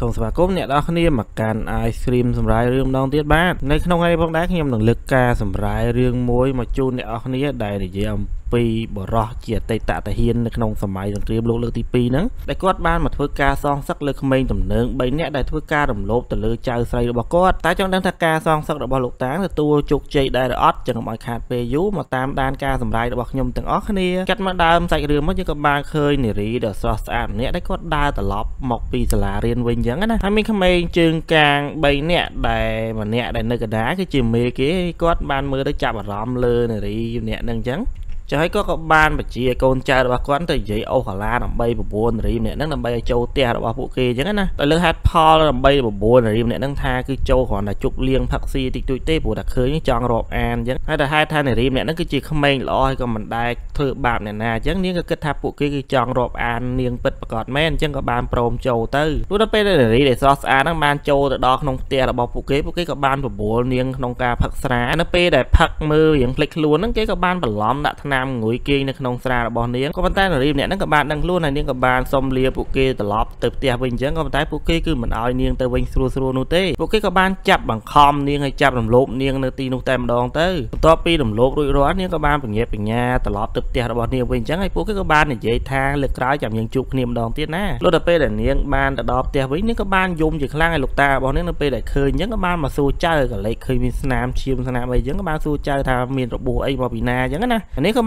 ส่งสปาร์คเนี่ยเราคนนี้มาการไอศครีมสำหรับเรื่องดองเตี้ยบ้านในขนมไอ้พวกนั้นยังหนังเลือกการสำหรับเรื่องมวยมาจูนเนี่ยเราคนนี้ได้ในเยี่ยมปีบ่รอเจียเตตะตะเฮียนในขนมสมัยสงครามโลกเลือกที่ปีนั้นได้กอดบ้านมาทุกการซองซักเลือกเมงจำเนินใบเนี่ยได้ทุกการดำลบแต่เลือกใจใส่บกอดตาจังดังทักการซองซักดอกบอลลูกตางแต่ตัวจุกใจได้ดอดจังหวะขาดเปยุมาตามด้านการสำหรับดอกยมต่างอ๋อคนนี้กัดมาดามใส่เรือมันยังกับบ้านเคยหนีรีเดอร์สตาร์เนี่ยได้กอดได้แต่ล็อบหมกปีสลาเรียนเวงยังนะทำให้ขมายจึงกลางใบเนี่ยได้มาเนี่ยได้เนื้อกระด้าคือจิมมีกี้กอดบ้านมือได้จับรอมเลยหนีรีเนี่ยดังจังจะให้ก็กับบ้านแบบจีกอนใจแบบก้อนแต่ใหญ่เอาขาลาดำใบแบบโบนอะไรเนี่ยนั่งดำใบโจเตะแบบพวกเกย์อย่างนั้นนะแต่เลือกฮัตพอดำใบแบบโบนอะไรเนี่ยนั่งทาคือโจขอหน้าจุกเลี้ยงผักซีติดตุยเตะปูดักเคยจองรอบแอนยังให้แต่ให้ทาในรีเนี่ยนั่งคือจีขมิ้นลอยก็มันได้เถื่อบาปเนี่ยนะยังนี้ก็กระทับพวกเกย์คือจองรอบแอนเนียงปิดประกอบแม่นยังกับบ้านโปรมโจเตอร์รู้ได้ไปในรีเดี๋ยวซอสแอนนั่งบ้านโจแต่ดอกนงเตะแบบพวกเกย์กับบ้านแบบโบนเนียงนงกาผักสานั่งไปได้ผักมืออย่างพลิกล้วนนั่งเกย์กับบ้านแบบล้อมดักนำงุยเกยในขนมสาบอนเนี้ยก็มันใต้หนีเนี่ยนั่งกับบ้านนั่งล้วนในเนี้ยกับบ้านซอมเลียปุกเกตลอบเติบเตียวิงเจ้าก็มันใต้ปุกเกคือเหมือนเอาเนียงเตวิงสโลสโลนูเต้ปุกเกกับบ้านจับบังคอมเนียงให้จับลำลบเนียงในตีนูเต้มาดองเต้ต่อปีลำลบรุ่ยร้อนเนี้ยกับบ้านเป็นเงี้ยเป็นเงี้ยตลอบเติบเตียบอนเนี้ยวิงเจ้าให้ปุกเกกับบ้านเนี่ยเยยทางเลือกร้ายจับยังจุกเนียมดองเตี้ยหน้ารถเตะเป้แต่เนี้ยบ้านตลอบเตียวิงเนี้ยกับบ้านยมอยู่ข้างล่างไอ้ลูกตาบอนเนี้ยเตะเป้แต่เคยยังกับบ้านมาสู้เจ้ากับเลยเคยมีสนามเชียมสนามไปยังกับบ้านสู้เจ้าทำมีระบบไอ้บอบินาอย่างนั้นนะอันนี้ก็บ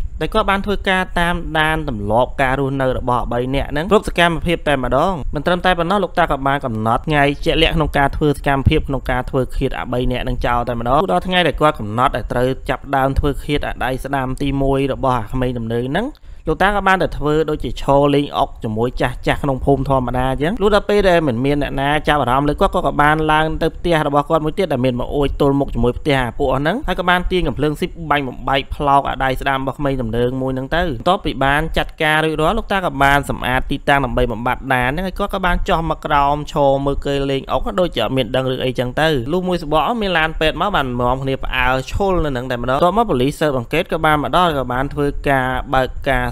แต่ก็บ้านทุกการตามด้านต่ำลบการรุนเนอร์บ่อใบเนี่ยนั้นรูปสแกมเพียบแต่มาดองมันเติมแต่เป็นนอลูกตากับมากับน็อตไงเจเล่นงการทุกสแกมเพียบนงการทุกขีดใบเนี่ยนั่งเจ้าแต่มาดองดอทั้งไงแต่ก็กับน็อตแต่เตยจับดาวทุกขีดได้สนามตีมวยบ่อทำไมดำเนินนั้นลูกตากับบ้านแต่เธอโดยจีโชลิงออกจมูกจากขนมพรมทอมาได้ยังลูกตาไปได้เหมือนเมียนนะจ้าบ่าวทำเลยก็กับบ้านล้างเติบเตี้ยระบกวนมุ้ยเตี้ยแต่เมียนมาโอยตัวมุกจมูกเตี้ยปูอันนั้นให้กับบ้านตีกับเพลิงซิบใบใบพลอกอะไรสดามบอกไม่ดำเนินมวยนั่งเต้ต่อปีบ้านจัดการโดยร้อนลูกตากับบ้านสำอาตีตังลำใบบำบัดนานนั่นก็กับบ้านจอมมากรอมโชมือเกลิงออกก็โดยจะเมียนดังหรือไอจังเต้ลูกมวยสบอมีลานเป็ดม้าบันมองคนนี้เอาโชลนั่นนั่งแต่มาดอตัวม้าผลิเซอร์บังเกตกับบ้านมาดอกับบ้านเธอกาบกา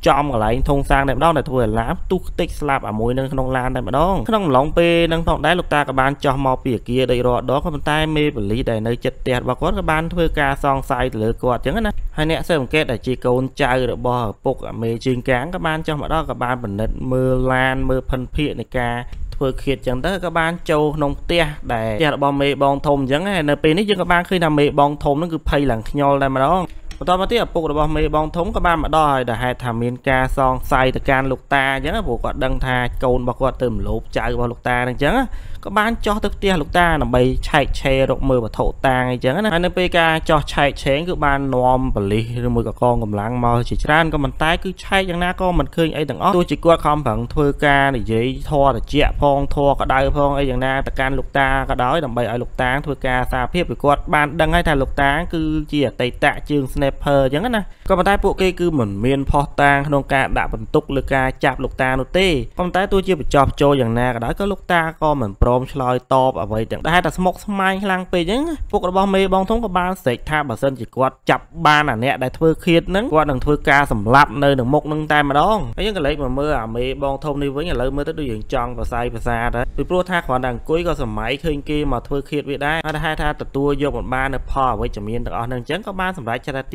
จอมอะไรทงซางแต่ดองแต่ถั่วล้ำตุกติกสลับอ่ะมวยนั่งขนมลานแต่ดองขนมหลงเปนั่งทองได้ลูกตากับบานจอมมอเปียกี้ได้รอดอกับมันใต้เมบลีได้ในจัดเตียดบักวัดกับบานเพื่อการซองไซหรือกอดอย่างนั้นนะให้เนี่ยเสริมเกตแต่จีโกนใจหรือบ่อปกเมจิงแกงกับบานจอมดอกับบานบรรเทมือลานมือพันเพียในกาเพื่อเขียดจังได้กับบ้านโจนงเตี้ยแต่จะบอมเมบองทมยังไงในปีนี้ยังกับบ้านเคยนำเมบองทมนั่นคือไพ่หลังยอลได้มาดอง Tôi mà tiếp tục là mấy bóng thống có ba mặt đòi để hai thảm miền ca son xài từ can lục ta nhớ vụ quạt đăng thà cầu bạc quạt tùm lục chạy vào lục ta đang chớ có bán cho thức tia lục ta là bày chạy xe rộng mưa và thổ ta ngay chớ NPK cho chạy chế cứ ban nòm và lý rồi mùi cả con cầm láng màu chỉ tràn có mình tái cứ chạy chẳng ná con mình khơi ấy tầng ốc tôi chỉ qua không phẳng thua ca để dễ thoa là chẹ phong thoa cả đai phong ấy chẳng na từ can lục ta cả đói đồng bày ở lục ta thua ca xa phép với quạt ban đăng hay thà lục ta cứ chia tay tạ chươngยังไงนะก็มาได้พวกเกย์คือเหมือนเมียนพอตางขนมกาดาบันตุกหรือกาจับลูกตาโนเต้ก็มาได้ตัวเชี่ยวไปจอบโจอย่างน่าก็ได้ก็ลูกตาก็เหมือนโปรมชลอยตอบเอาไว้แต่ได้แต่สมกสมัยพลังไปยังพวกเราบอมเมย์บอมท้องกับบานเสกท่าบาเซนจิกวัดจับบ้านอ่ะเนี่ยได้เพื่อเครียดนั้นว่าหนึ่งเพื่อกาสำลับเนยหนึ่งมกหนึ่งตายมาดองไอ้ยังก็เลยมาเมื่อเมย์บอมท้องนี่ไว้อย่างเลยเมื่อตัวอย่างจองภาษาภาษาได้ไปโปรท่าขวานดังกุ้ยก็สมัยเคยกีมาเพื่อเครียดไว้ได้ได้ท่าตัวยกบ้านเนี่ยพ่อไว้จะเมียนแต่อ่อนหนึ่งจังก็บ้านสำหรับชาต